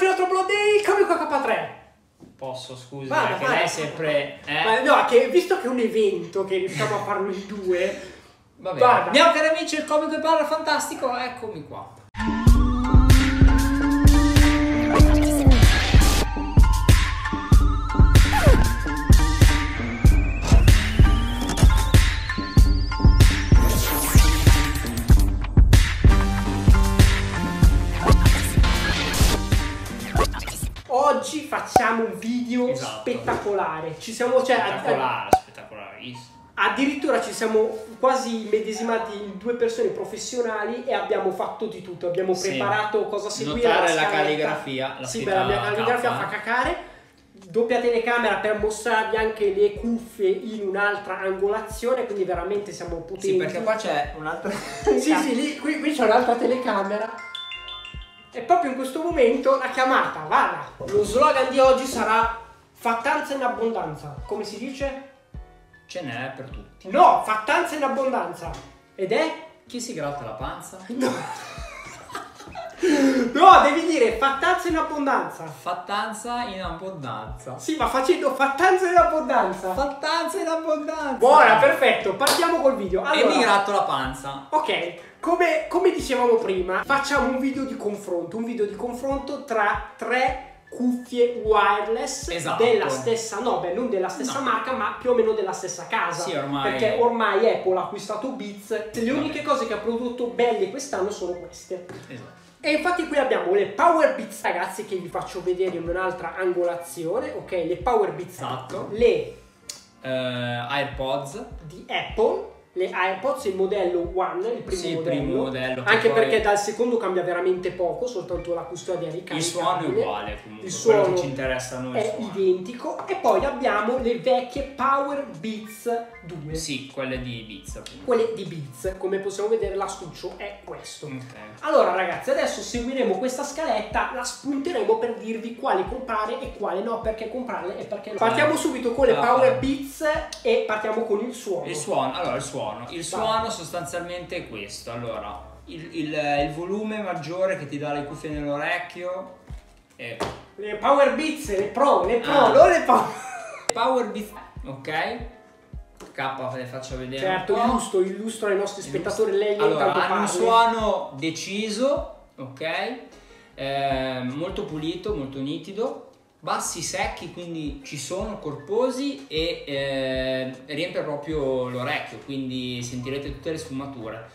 bentornati all'altro blog dei Ilcomicok3. Posso, scusi, perché lei è sempre... No, che visto che è un evento che riusciamo a farlo in due... Va bene. Andiamo, cari amici, il comico e parla fantastico, eccomi qua. Oggi facciamo un video spettacolare. Ci siamo, cioè, spettacolarissimo. Addirittura ci siamo quasi medesimati in due persone professionali e abbiamo fatto di tutto. Abbiamo preparato cosa seguire. Notare la calligrafia. Sì, beh, la mia calligrafia fa cacare. Doppia telecamera per mostrarvi anche le cuffie in un'altra angolazione, quindi veramente siamo potenti. Sì, perché qua c'è un'altra. Qui c'è un'altra telecamera. E proprio in questo momento la chiamata, vada! Lo slogan di oggi sarà fattanza in abbondanza. Come si dice? Ce n'è per tutti. No, fattanza in abbondanza. Ed è? Chi si gratta la panza? No, no, devi dire fattanza in abbondanza. Fattanza in abbondanza. Sì, ma facendo fattanza in abbondanza. Fattanza in abbondanza. Buona, perfetto, partiamo col video. Allora, e mi gratto la panza. Ok. Come dicevamo prima, facciamo un video di confronto, tra tre cuffie wireless della stessa, non della stessa marca, ma più o meno della stessa casa. Sì, ormai. Perché ormai Apple ha acquistato Beats, le uniche cose che ha prodotto belle quest'anno sono queste. Esatto. E infatti qui abbiamo le Powerbeats, ragazzi, che vi faccio vedere in un'altra angolazione, ok? Le Powerbeats, le AirPods di Apple. Le AirPods, il modello One, il primo, primo modello, anche poi... perché dal secondo cambia veramente poco, soltanto la custodia ricarica. Il suono è uguale, comunque, il quello che ci interessa a noi è identico. E poi abbiamo le vecchie Powerbeats 2. Sì, quelle di Beats, appunto. Quelle di Beats, come possiamo vedere l'astuccio è questo. Okay. Allora ragazzi, adesso seguiremo questa scaletta, la spunteremo per dirvi quali comprare e quale no, perché comprarle e perché no. Partiamo subito con le Powerbeats e partiamo con il suono. Il suono, allora il suono. Il suono sostanzialmente è questo. Allora, il volume maggiore che ti dà le cuffie nell'orecchio è... Le Powerbeats, le Pro, non le Power... Powerbeats, ok? K, le faccio vedere. Certo, illustro ai nostri spettatori. Lei allora, ha un suono deciso, ok? Molto pulito, molto nitido. Bassi secchi, quindi ci sono, corposi e riempie proprio l'orecchio, quindi sentirete tutte le sfumature,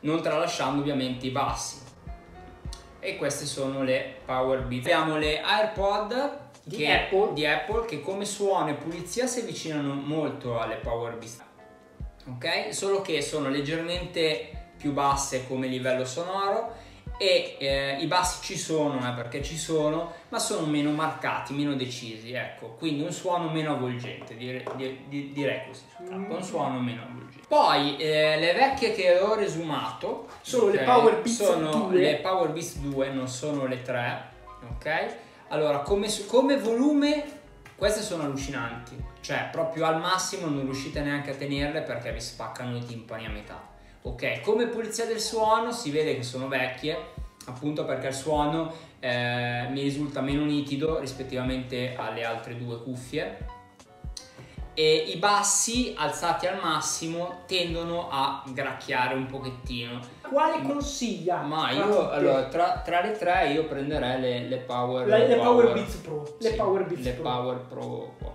non tralasciando ovviamente i bassi. E queste sono le Powerbeats. Abbiamo le AirPod di Apple, che come suono e pulizia si avvicinano molto alle Powerbeats, ok? Solo che sono leggermente più basse come livello sonoro e i bassi ci sono, perché ci sono, ma sono meno marcati, meno decisi, ecco, quindi un suono meno avvolgente, direi così, un suono meno avvolgente. Poi le vecchie che ho resumato sono le Powerbeats 2, non sono le 3, ok? Allora, come volume queste sono allucinanti, cioè proprio al massimo non riuscite neanche a tenerle perché vi spaccano i timpani a metà. Ok, come pulizia del suono si vede che sono vecchie, appunto perché il suono mi risulta meno nitido rispettivamente alle altre due cuffie, e i bassi alzati al massimo tendono a gracchiare un pochettino. Quale consiglia? Ma io allora, tra le tre io prenderei le Powerbeats Pro. Sì, le Power Pro.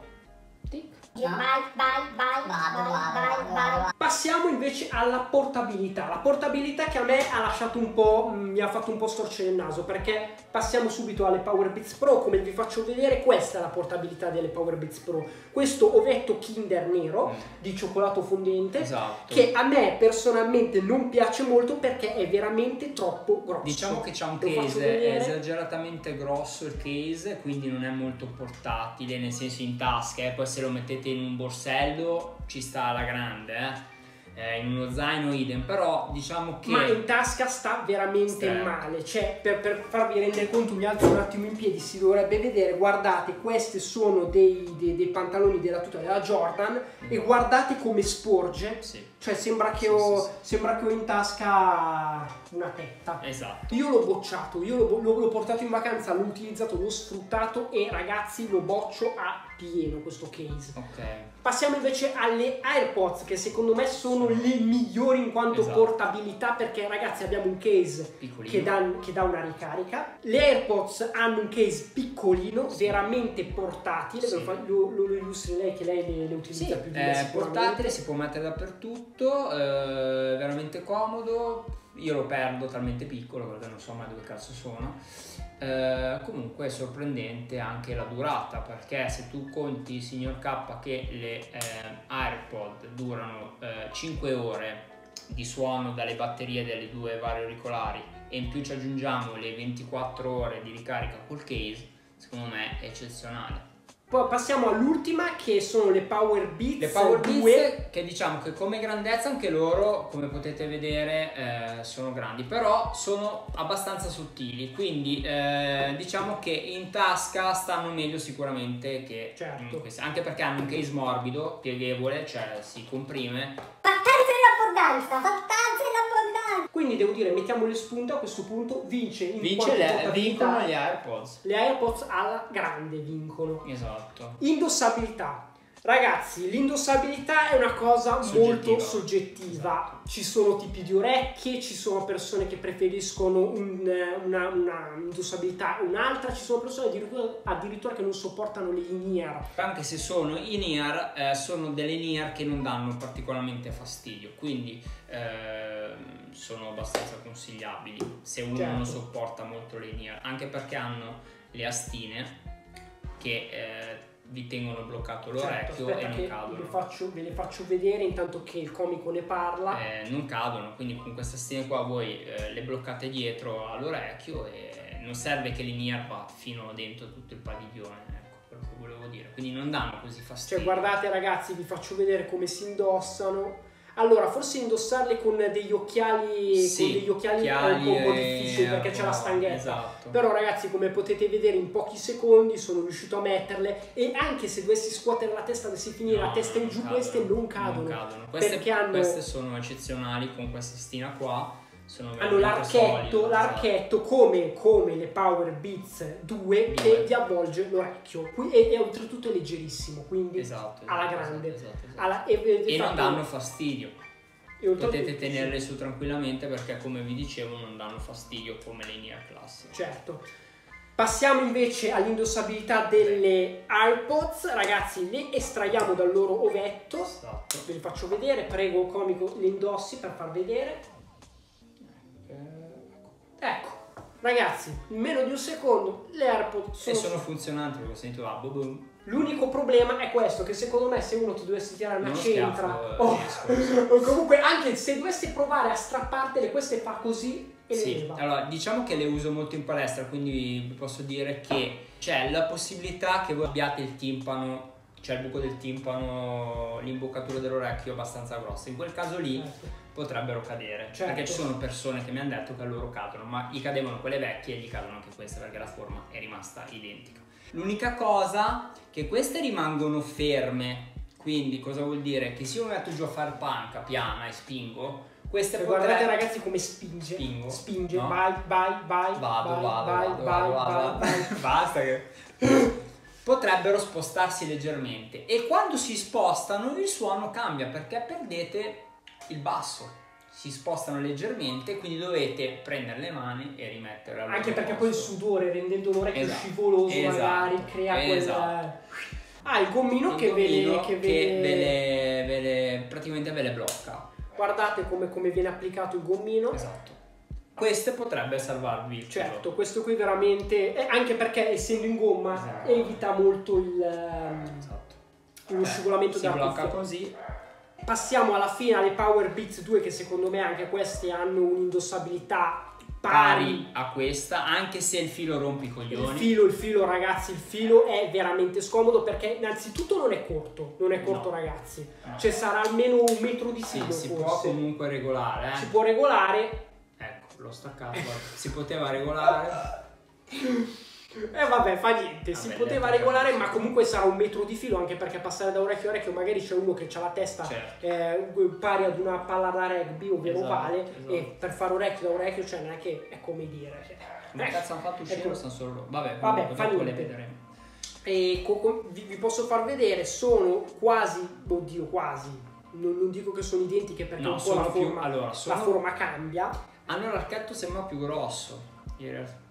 Passiamo invece alla portabilità. La portabilità che a me ha lasciato un po', mi ha fatto un po' storcere il naso, perché passiamo subito alle Powerbeats Pro. Come vi faccio vedere, questa è la portabilità delle Powerbeats Pro. Questo ovetto Kinder nero di cioccolato fondente, che a me personalmente non piace molto perché è veramente troppo grosso. Diciamo che c'è un case, è esageratamente grosso il case, quindi non è molto portatile, nel senso in tasca, poi se lo mettete in un borsello ci sta alla grande, in uno zaino idem, però diciamo che... Ma in tasca sta veramente male, cioè per farvi rendere conto mi alzo un attimo in piedi, si dovrebbe vedere, guardate, questi sono dei pantaloni della tuta della Jordan e guardate come sporge, sì. Cioè sembra che, sembra che ho in tasca una tetta. Esatto. Io l'ho bocciato, io l'ho portato in vacanza, l'ho utilizzato, l'ho sfruttato e ragazzi lo boccio a pieno questo case. Ok. Passiamo invece alle AirPods, che secondo me sono le migliori in quanto portabilità, perché ragazzi abbiamo un case che dà una ricarica. Le AirPods hanno un case piccolino, veramente portatile, lo illustri lei che lei le utilizza più di me. È portatile, si può mettere dappertutto, veramente comodo. Io lo perdo talmente piccolo perché non so mai dove cazzo sono. Comunque è sorprendente anche la durata, perché se tu conti, signor K, che le AirPod durano 5 ore di suono dalle batterie delle due varie auricolari e in più ci aggiungiamo le 24 ore di ricarica col case, secondo me è eccezionale. Poi passiamo all'ultima, che sono le Powerbeats 2. Le Powerbeats, che diciamo che come grandezza anche loro, come potete vedere, sono grandi, però sono abbastanza sottili, quindi diciamo che in tasca stanno meglio sicuramente che queste, anche perché hanno un case morbido, pieghevole, cioè si comprime. Quindi devo dire, mettiamo le spunte, a questo punto vince in vincono gli AirPods. Le AirPods alla grande vincono. Esatto. Indossabilità. Ragazzi, l'indossabilità è una cosa molto soggettiva. Esatto. Ci sono tipi di orecchie, ci sono persone che preferiscono una indossabilità un'altra, ci sono persone addirittura che non sopportano le in-ear. Anche se sono in-ear, sono delle in-ear che non danno particolarmente fastidio, quindi sono abbastanza consigliabili se uno non sopporta molto le in-ear, anche perché hanno le astine che vi tengono bloccato l'orecchio e non cadono. Ve le faccio vedere intanto che il comico ne parla. Non cadono, quindi con queste stine qua voi le bloccate dietro all'orecchio e non serve che l'in-ear va fino dentro tutto il padiglione, ecco quello che volevo dire, quindi non danno così fastidio. Cioè guardate ragazzi, vi faccio vedere come si indossano. Allora, forse indossarle con degli occhiali, è un po' difficile perché c'è la stanghetta. Esatto. Però ragazzi, come potete vedere, in pochi secondi sono riuscito a metterle, e anche se dovessi scuotere la testa, dovessi finire la testa in giù, queste non cadono. Perché queste sono eccezionali, con questa stina qua. Hanno l'archetto come le Powerbeats 2 che vi avvolge l'orecchio e oltretutto è leggerissimo, quindi alla grande e non danno fastidio, potete tenerle su tranquillamente perché come vi dicevo non danno fastidio come le in-ear classiche. Certo. Passiamo invece all'indossabilità delle AirPods, ragazzi le estraiamo dal loro ovetto, ve le faccio vedere, prego comico le indossi per far vedere. Ecco, ragazzi, in meno di un secondo le AirPods sono funzionanti, perché ho sentito la boom. L'unico problema è questo, che secondo me se uno ti dovesse tirare una centra o comunque anche se dovesse provare a strappartele, queste fa così e le leva. Allora, diciamo che le uso molto in palestra, quindi vi posso dire che c'è la possibilità che voi abbiate il timpano, cioè il buco del timpano, l'imboccatura dell'orecchio abbastanza grossa, in quel caso lì potrebbero cadere, perché ci sono persone che mi hanno detto che a loro cadono, ma gli cadevano quelle vecchie e gli cadono anche queste perché la forma è rimasta identica. L'unica cosa che queste rimangono ferme, quindi cosa vuol dire? Che se io mi metto giù a fare panca piana e spingo, queste guardate ragazzi come spinge, spinge, vai, basta che... potrebbero spostarsi leggermente e quando si spostano il suono cambia perché perdete il basso, si spostano leggermente, quindi dovete prendere le mani e rimetterle al anche perché posto. Poi il sudore rendendo l'orecchio scivoloso magari crea quella... il gommino che praticamente ve le blocca. Guardate come viene applicato il gommino. Esatto. Queste potrebbe salvarvi. Certo, questo qui veramente, anche perché essendo in gomma evita molto lo scivolamento della cuffia. Si blocca così. Passiamo alla fine alle Powerbeats 2, che secondo me anche queste hanno un'indossabilità pari a questa, anche se il filo rompe i coglioni. Il filo ragazzi, il filo è veramente scomodo perché innanzitutto non è corto, ragazzi. Cioè sarà almeno un metro di filo forse. Si può comunque regolare. Si può regolare. L'ho staccato, si poteva regolare. vabbè, fa niente, si poteva regolare, ma comunque sarà un metro di filo, anche perché passare da orecchio a orecchio magari c'è uno che ha la testa pari ad una palla da rugby, ovvero ovale, e per fare orecchio da orecchio, cioè non è che è come dire. Cioè, ma cazzo hanno fatto uscire, stanno solo loro. Vabbè, fa niente. E vi posso far vedere, sono quasi, oddio quasi, non dico che sono identiche perché no, un po' la forma cambia. Hanno l'archetto sembra più grosso.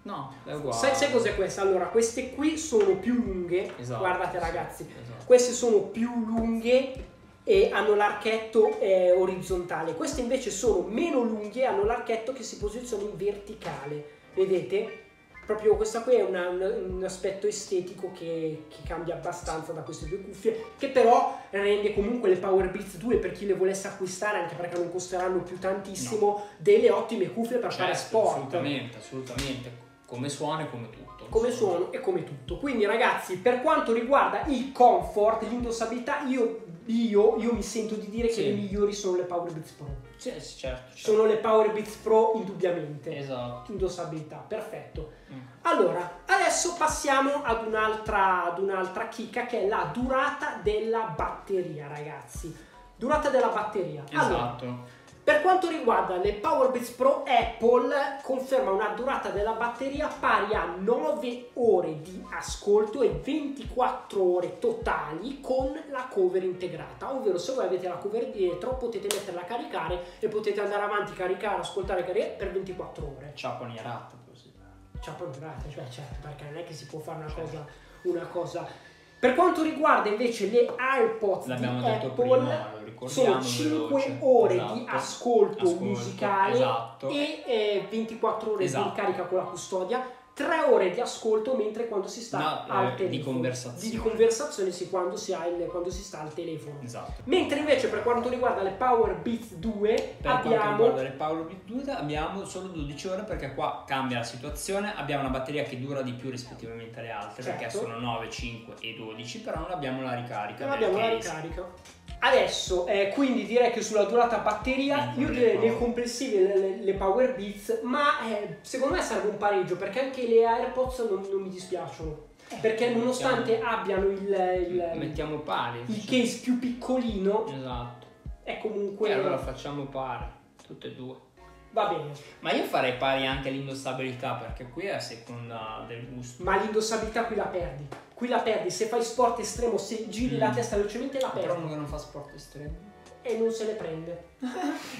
No, è uguale. Sai cos'è questa? Allora, queste qui sono più lunghe. Esatto, guardate ragazzi, esatto. Queste sono più lunghe e hanno l'archetto orizzontale. Queste invece sono meno lunghe e hanno l'archetto che si posiziona in verticale. Vedete? Proprio questa qui è un aspetto estetico che cambia abbastanza da queste due cuffie, che però rende comunque le Powerbeats 2, per chi le volesse acquistare, anche perché non costeranno più tantissimo, no, delle ottime cuffie per fare sport. Assolutamente, assolutamente, come suono e come tutto. Come suono e come tutto. Quindi ragazzi, per quanto riguarda il comfort, l'indossabilità, io mi sento di dire che le migliori sono le Powerbeats Pro. Sì, certo. Sono le Powerbeats Pro indubbiamente. Esatto. Indossabilità, perfetto. Allora, adesso passiamo ad un'altra chicca, che è la durata della batteria, ragazzi. Durata della batteria. Esatto. Allora, per quanto riguarda le Powerbeats Pro, Apple conferma una durata della batteria pari a 9 ore di ascolto e 24 ore totali con la cover integrata, ovvero se voi avete la cover dietro potete metterla a caricare e potete andare avanti, caricare, ascoltare, caricare per 24 ore. Ciaponierata così. Ciaponierata, cioè certo, perché non è che si può fare una cosa. Per quanto riguarda invece le AirPods di Apple, prima, sono 5 ore di ascolto musicale, e 24 ore di ricarica con la custodia, 3 ore di ascolto mentre quando si sta al telefono, di conversazione sì, quando si sta al telefono. Esatto. Mentre invece per quanto riguarda le Powerbeats 2 abbiamo solo 12 ore, perché qua cambia la situazione, abbiamo una batteria che dura di più rispettivamente alle altre, certo, perché sono 9, 5 e 12, però non abbiamo la ricarica. Non abbiamo la ricarica. Adesso, quindi direi che sulla durata batteria, io nel complessivo le Powerbeats, ma secondo me serve un pareggio, perché anche le AirPods non mi dispiacciono. Perché nonostante abbiano il case più piccolino, esatto, è comunque... E allora facciamo pari, tutte e due. Va bene. Ma io farei pari anche all'indossabilità, perché qui è a seconda del gusto. Ma l'indossabilità qui la perdi. Qui la perdi, se fai sport estremo, se giri la testa velocemente la perdi. Però uno che non fa sport estremo e non se le prende.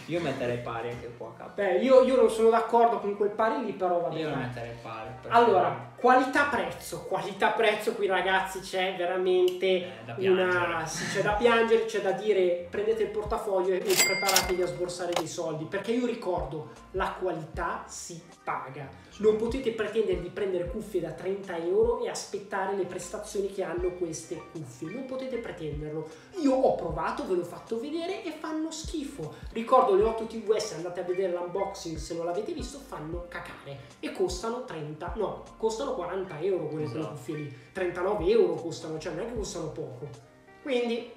Io metterei pari anche qua, capo. Beh, io non sono d'accordo con quel pari lì, però va bene. Io lo metterei pari. Allora, qualità-prezzo. Qualità-prezzo qui, ragazzi, c'è veramente c'è da piangere, c'è da dire prendete il portafoglio e preparatevi a sborsare dei soldi, perché io ricordo, la qualità si paga. Non potete pretendere di prendere cuffie da 30 euro e aspettare le prestazioni che hanno queste cuffie, non potete pretenderlo. Io ho provato, ve l'ho fatto vedere e fanno schifo. Ricordo le 8 TVS, andate a vedere l'unboxing se non l'avete visto, fanno cacare e costano 40 euro quelle, esatto, cuffie lì, 39 euro costano, cioè non è che costano poco. Quindi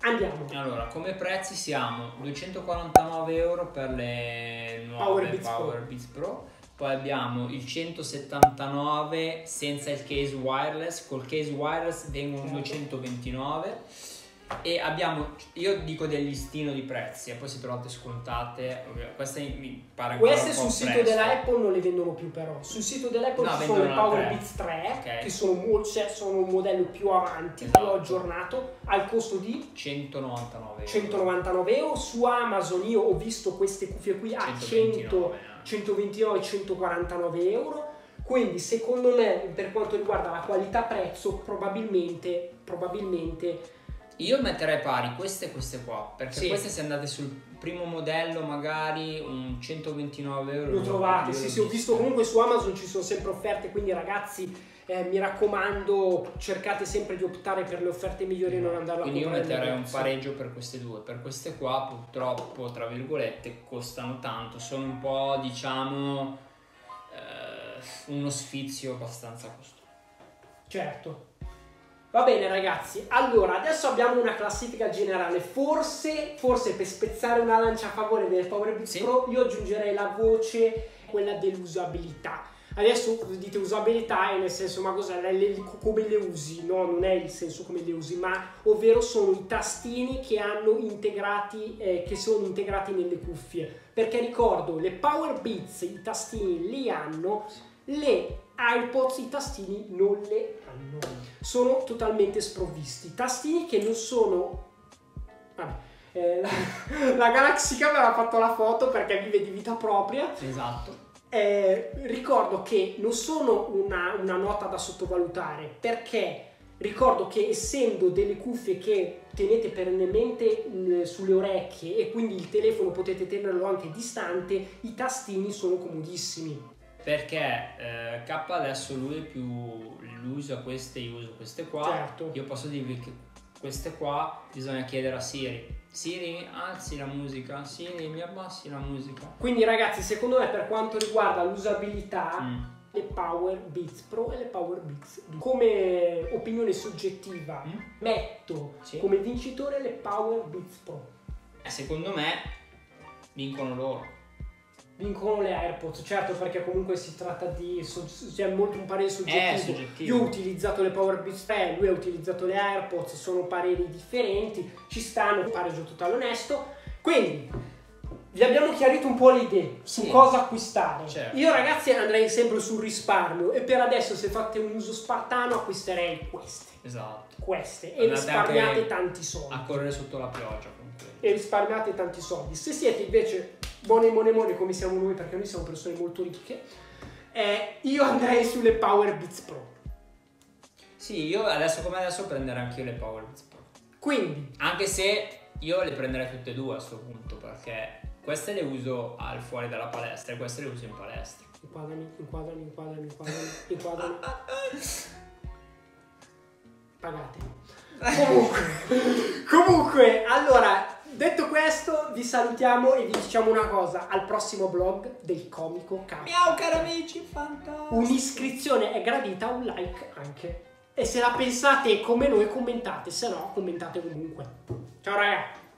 andiamo. Allora, come prezzi siamo 249 euro per le nuove Powerbeats Pro. Poi abbiamo il 179 senza il case wireless, col case wireless vengono 229, e abbiamo, io dico del listino di prezzi e poi se trovate scontate, queste mi pare sul sito dell'Apple non le vendono più, però sul sito dell'Apple ci sono le Powerbeats 3, okay, che sono un modello più avanti, esatto, più aggiornato, al costo di 199 euro. Su Amazon io ho visto queste cuffie qui a 129 149 euro, quindi secondo me per quanto riguarda la qualità prezzo probabilmente io metterei pari queste e queste qua, perché queste, se andate sul primo modello magari un 129 euro lo trovate, sì, ho visto, comunque su Amazon ci sono sempre offerte, quindi ragazzi, mi raccomando, cercate sempre di optare per le offerte migliori e non andarla a comprare. Quindi io metterei un pareggio per queste due, per queste qua purtroppo, tra virgolette, costano tanto, sono un po', diciamo, uno sfizio abbastanza costoso. Certo. Va bene ragazzi, allora adesso abbiamo una classifica generale, forse per spezzare una lancia a favore delle Powerbeats Pro io aggiungerei la voce, quella dell'usabilità. Adesso dite usabilità, e nel senso, ma cos'è, come le usi? No, non è il senso come le usi, ma ovvero sono i tastini che hanno integrati, che sono integrati nelle cuffie, perché ricordo, le Powerbeats i tastini li hanno, le AirPods i tastini non le hanno, sono totalmente sprovvisti, tastini che non sono... Vabbè. La Galaxy Camera ha fatto la foto perché vive di vita propria. Esatto. Ricordo che non sono una nota da sottovalutare, perché ricordo che essendo delle cuffie che tenete perennemente sulle orecchie e quindi il telefono potete tenerlo anche distante, i tastini sono comodissimi. Perché K adesso lui è più... lui usa queste, io uso queste qua. Certo. Io posso dirvi che queste qua bisogna chiedere a Siri. Siri, alzi la musica. Siri, mi abbassi la musica. Quindi ragazzi, secondo me, per quanto riguarda l'usabilità, le Powerbeats Pro e le Powerbeats 2, come opinione soggettiva, metto come vincitore le Powerbeats Pro. Secondo me vincono loro. Vincono le AirPods, certo, perché comunque si tratta di... cioè, molto un parere soggettivo. Soggettivo. Io ho utilizzato le Powerbeats 3, lui ha utilizzato le AirPods, sono pareri differenti, ci stanno, pareggio totale onesto. Quindi, vi abbiamo chiarito un po' le idee su cosa acquistare. Certo. Io ragazzi andrei sempre sul risparmio, e per adesso se fate un uso spartano acquisterei queste. Esatto. Queste, e risparmiate tanti soldi. A correre sotto la pioggia comunque. E risparmiate tanti soldi. Se siete invece... Buone come siamo noi, perché noi siamo persone molto ricche, io andrei sulle Powerbeats Pro. Sì, io adesso come adesso prenderò anche io le Powerbeats Pro. Quindi, anche se io le prenderei tutte e due a questo punto, perché queste le uso al fuori dalla palestra e queste le uso in palestra. Inquadrami. Pagate. Comunque, allora... Detto questo, vi salutiamo e vi diciamo una cosa: al prossimo vlog del comico K. Ciao cari amici, fantastico! Un'iscrizione è gradita, un like anche. E se la pensate come noi, commentate, se no commentate comunque. Ciao ragazzi!